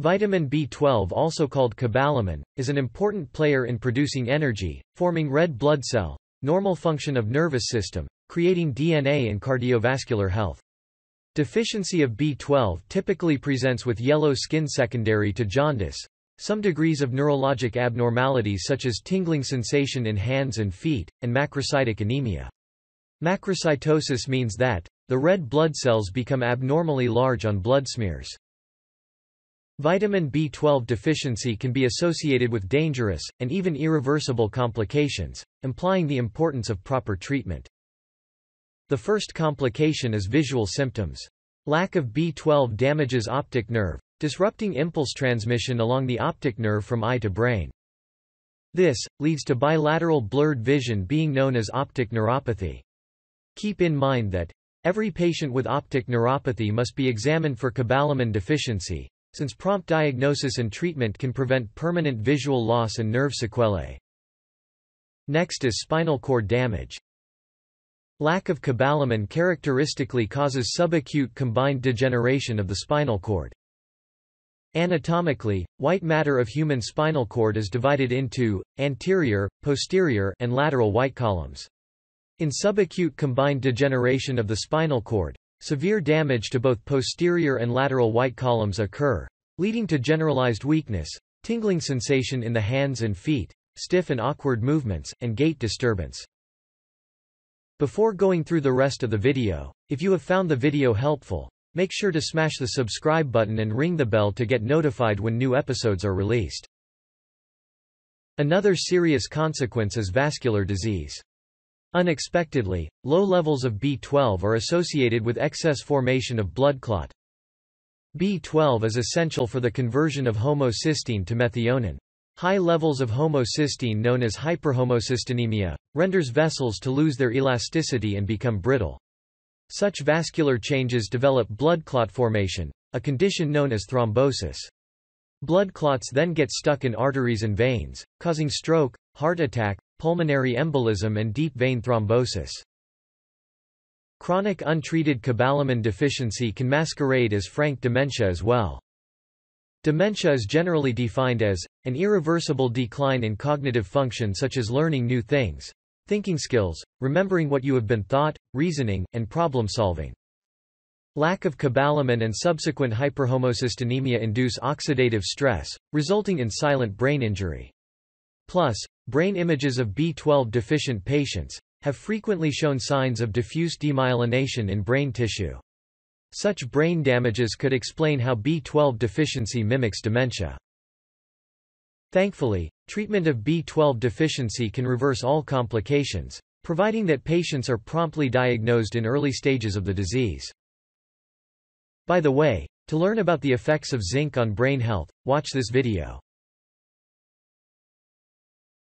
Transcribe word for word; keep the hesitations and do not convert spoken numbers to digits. Vitamin B twelve, also called cobalamin, is an important player in producing energy, forming red blood cell, normal function of nervous system, creating D N A and cardiovascular health. Deficiency of B twelve typically presents with yellow skin secondary to jaundice, some degrees of neurologic abnormalities such as tingling sensation in hands and feet, and macrocytic anemia. Macrocytosis means that the red blood cells become abnormally large on blood smears. Vitamin B twelve deficiency can be associated with dangerous, and even irreversible complications, implying the importance of proper treatment. The first complication is visual symptoms. Lack of B twelve damages optic nerve, disrupting impulse transmission along the optic nerve from eye to brain. This leads to bilateral blurred vision being known as optic neuropathy. Keep in mind that every patient with optic neuropathy must be examined for cobalamin deficiency, since prompt diagnosis and treatment can prevent permanent visual loss and nerve sequelae. Next is spinal cord damage. Lack of cobalamin characteristically causes subacute combined degeneration of the spinal cord. Anatomically, white matter of human spinal cord is divided into anterior, posterior, and lateral white columns. In subacute combined degeneration of the spinal cord, severe damage to both posterior and lateral white columns occur, leading to generalized weakness, tingling sensation in the hands and feet, stiff and awkward movements, and gait disturbance. Before going through the rest of the video, if you have found the video helpful, make sure to smash the subscribe button and ring the bell to get notified when new episodes are released. Another serious consequence is vascular disease. Unexpectedly, low levels of B twelve are associated with excess formation of blood clot. B twelve is essential for the conversion of homocysteine to methionine. High levels of homocysteine, known as hyperhomocysteinemia, renders vessels to lose their elasticity and become brittle. Such vascular changes develop blood clot formation, a condition known as thrombosis. Blood clots then get stuck in arteries and veins, causing stroke, heart attack, pulmonary embolism, and deep vein thrombosis. Chronic untreated cobalamin deficiency can masquerade as frank dementia as well. Dementia is generally defined as an irreversible decline in cognitive function such as learning new things, thinking skills, remembering what you have been taught, reasoning, and problem-solving. Lack of cobalamin and subsequent hyperhomocysteinemia induce oxidative stress, resulting in silent brain injury. Plus, brain images of B twelve deficient patients have frequently shown signs of diffuse demyelination in brain tissue. Such brain damages could explain how B twelve deficiency mimics dementia. Thankfully, treatment of B twelve deficiency can reverse all complications, providing that patients are promptly diagnosed in early stages of the disease. By the way, to learn about the effects of zinc on brain health, watch this video.